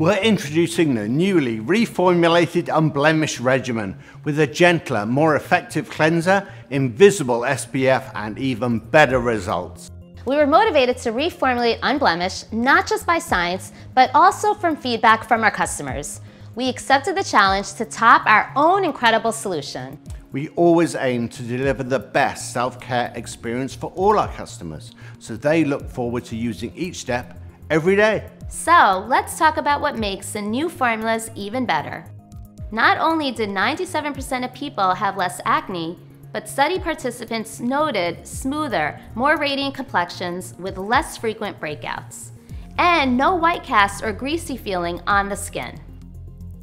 We're introducing the newly reformulated Unblemished regimen with a gentler, more effective cleanser, invisible SPF, and even better results. We were motivated to reformulate Unblemished not just by science, but also from feedback from our customers. We accepted the challenge to top our own incredible solution. We always aim to deliver the best self-care experience for all our customers, so they look forward to using each step every day. So let's talk about what makes the new formulas even better. Not only did 97% of people have less acne, but study participants noted smoother, more radiant complexions with less frequent breakouts, and no white cast or greasy feeling on the skin.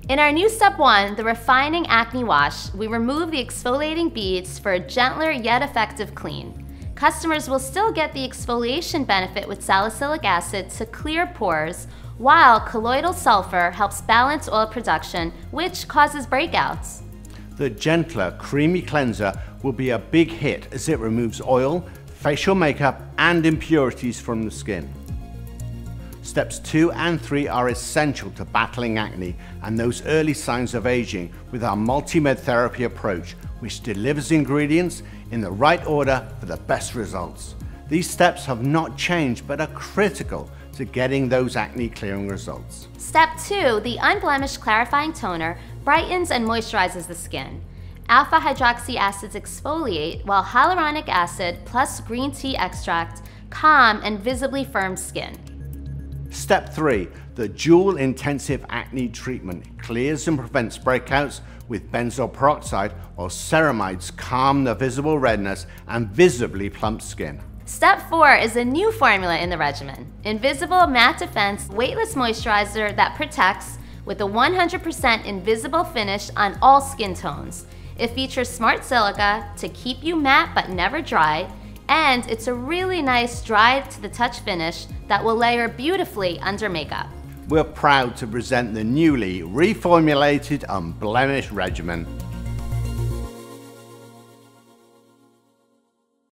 In our new step one, the refining acne wash, we remove the exfoliating beads for a gentler yet effective clean. Customers will still get the exfoliation benefit with salicylic acid to clear pores, while colloidal sulfur helps balance oil production, which causes breakouts. The gentler, creamy cleanser will be a big hit as it removes oil, facial makeup, and impurities from the skin. Steps 2 and 3 are essential to battling acne and those early signs of aging with our Multi-Med Therapy approach, which delivers ingredients in the right order for the best results. These steps have not changed but are critical to getting those acne clearing results. Step 2, the Unblemished Clarifying Toner, brightens and moisturizes the skin. Alpha hydroxy acids exfoliate, while hyaluronic acid plus green tea extract calm and visibly firm skin. Step 3, the dual intensive acne treatment clears and prevents breakouts with benzoyl peroxide or ceramides, calm the visible redness and visibly plump skin. Step 4 is a new formula in the regimen, Invisible Matte Defense Weightless Moisturizer that protects with a 100% invisible finish on all skin tones. It features smart silica to keep you matte but never dry, and it's a really nice dry to the touch finish that will layer beautifully under makeup. We're proud to present the newly reformulated Unblemished regimen.